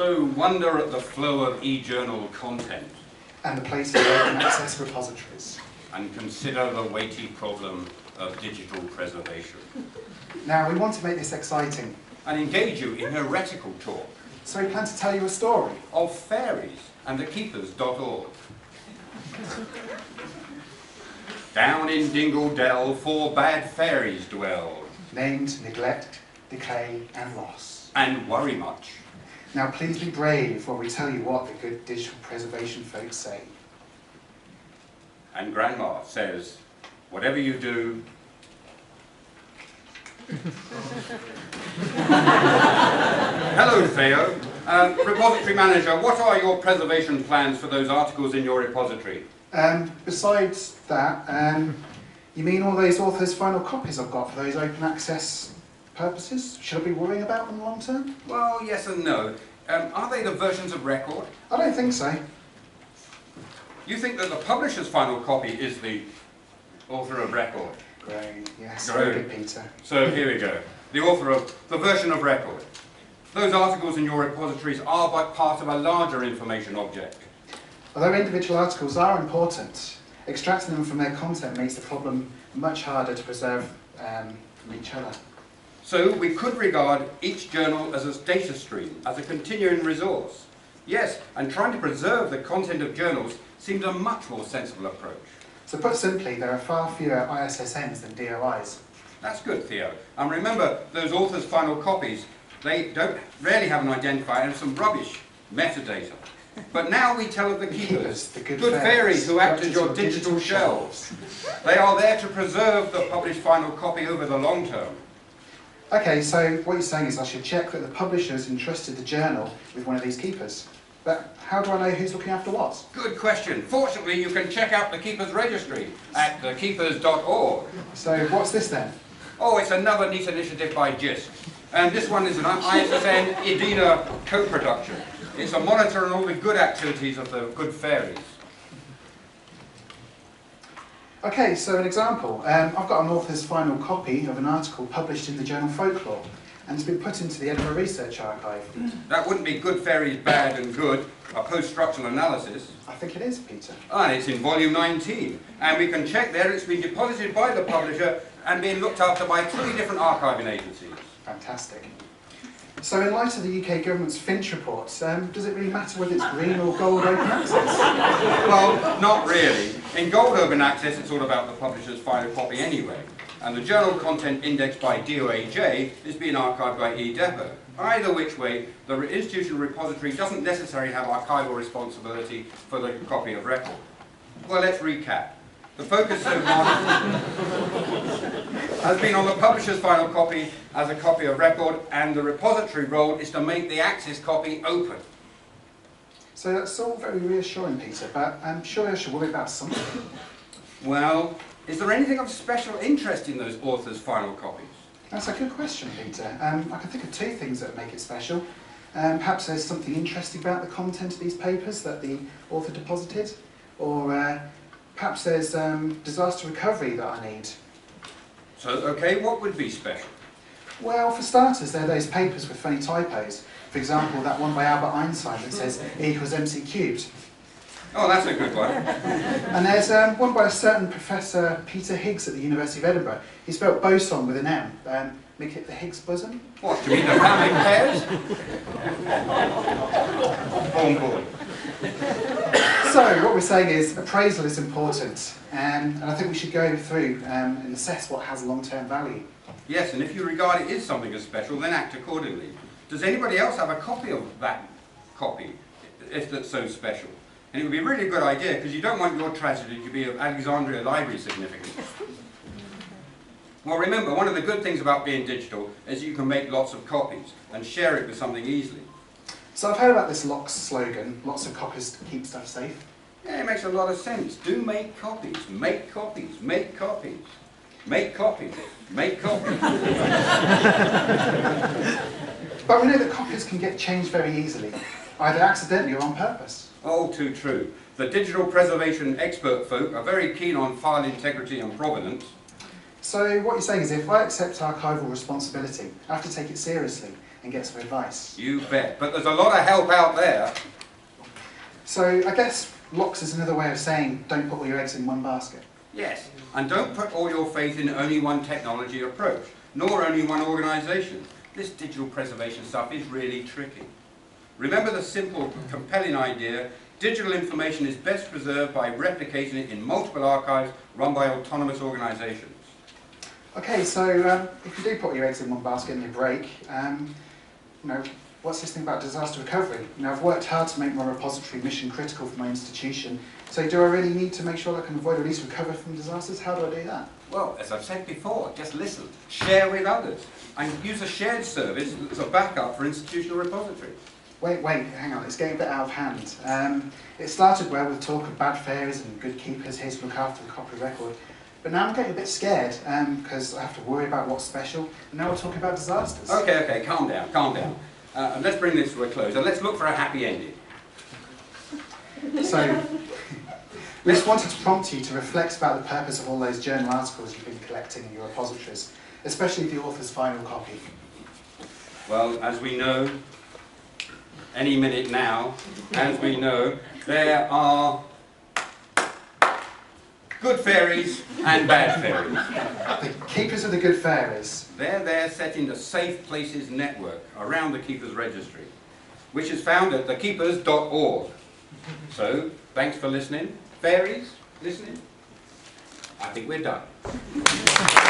So wonder at the flow of e-journal content. And the place where you can access repositories. And consider the weighty problem of digital preservation. Now, we want to make this exciting. And engage you in heretical talk. So we plan to tell you a story. Of fairies and thekeepers.org. Down in Dingle Dell, 4 bad fairies dwell. Named Neglect, Decay and Loss. And Worry Much. Now please be brave when we tell you what the good digital preservation folks say. And Grandma says, whatever you do... Hello Theo, repository manager, what are your preservation plans for those articles in your repository? Besides that, you mean all those authors' final copies I've got for those open access purposes? Should I be worrying about them long term? Well, yes and no. Are they the versions of record? I don't think so. You think that the publisher's final copy is the author of record? Great, yes. Very good, Peter. So here we go. The author of the version of record. Those articles in your repositories are but part of a larger information object. Although individual articles are important, extracting them from their content makes the problem much harder to preserve from each other. So we could regard each journal as a data stream, as a continuing resource. Yes, and trying to preserve the content of journals seems a much more sensible approach. So put simply, there are far fewer ISSNs than DOIs. That's good, Theo. And remember, those authors' final copies, they rarely have an identifier and some rubbish metadata. But now we tell of the keepers, the good fairies who act as your digital shelves. They are there to preserve the published final copy over the long term. Okay, so what you're saying is I should check that the publishers entrusted the journal with one of these keepers. But how do I know who's looking after what? Good question. Fortunately, you can check out the Keepers Registry at thekeepers.org. So what's this then? Oh, it's another neat initiative by JISC. And this one is an ISSN Edina co-production. It's a monitor on all the good activities of the good fairies. Okay, so an example. I've got an author's final copy of an article published in the journal Folklore, and it's been put into the Edinburgh Research Archive. That wouldn't be Good Fairies Bad and Good, a post-structural analysis. I think it is, Peter. And it's in volume 19, and we can check there it's been deposited by the publisher and being looked after by 3 different archiving agencies. Fantastic. So in light of the UK government's Finch reports, does it really matter whether it's green or gold open access? Well, not really. In gold open access, it's all about the publisher's final copy anyway. And the journal content indexed by DOAJ is being archived by e-depo. Either which way, the institutional repository doesn't necessarily have archival responsibility for the copy of record. Well, let's recap. The focus so far has been on the publisher's final copy as a copy of record, and the repository role is to make the access copy open. So that's all very reassuring, Peter, but I'm sure I should worry about something. Well, is there anything of special interest in those authors' final copies? That's a good question, Peter. I can think of 2 things that make it special. Perhaps there's something interesting about the content of these papers that the author deposited, or perhaps there's disaster recovery that I need. So, okay, what would be special? Well, for starters, there are those papers with funny typos. For example, that one by Albert Einstein that says E = mc³. Oh, that's a good one. And there's one by a certain Professor Peter Higgs at the University of Edinburgh. He spelt boson with an M. Make it the Higgs boson? What, do you mean the ramming pairs? Oh, boy. So, what we're saying is appraisal is important, and I think we should go through and assess what has long-term value. Yes, and if you regard it is something as special, then act accordingly. Does anybody else have a copy of that copy, if that's so special? And it would be a really good idea, because you don't want your tragedy to be of Alexandria Library significance. Well, remember, one of the good things about being digital is you can make lots of copies and share it with something easily. So I've heard about this LOCKSS slogan, lots of copies to keep stuff safe. Yeah, it makes a lot of sense. Do make copies, make copies, make copies, make copies, make copies. But we know that copies can get changed very easily, either accidentally or on purpose. Oh, too true. The digital preservation expert folk are very keen on file integrity and provenance. So what you're saying is if I accept archival responsibility, I have to take it seriously. and get some advice. You bet. But there's a lot of help out there. So I guess LOCKSS is another way of saying don't put all your eggs in one basket. Yes, and don't put all your faith in only one technology approach, nor only one organisation. This digital preservation stuff is really tricky. Remember the simple, compelling idea: digital information is best preserved by replicating it in multiple archives run by autonomous organisations. Okay, so if you do put your eggs in one basket and you break, you know, what's this thing about disaster recovery? You know, I've worked hard to make my repository mission critical for my institution, so do I really need to make sure I can avoid or at least recover from disasters? How do I do that? Well, as I've said before, just listen, share with others, and use a shared service as a backup for institutional repositories. Wait, hang on, it's getting a bit out of hand. It started well with talk of bad fairies and good keepers here to look after the copy record, but now I'm getting a bit scared because I have to worry about what's special, and now we're talking about disasters. Okay, calm down. And let's bring this to a close, and let's look for a happy ending. So, we just wanted to prompt you to reflect about the purpose of all those journal articles you've been collecting in your repositories, especially the author's final copy. Well, as we know, any minute now, there are good fairies and bad fairies. The keepers of the good fairies. They're there set in the Safe Places network around the Keepers Registry, which is found at thekeepers.org. So, thanks for listening. Fairies, listening? I think we're done.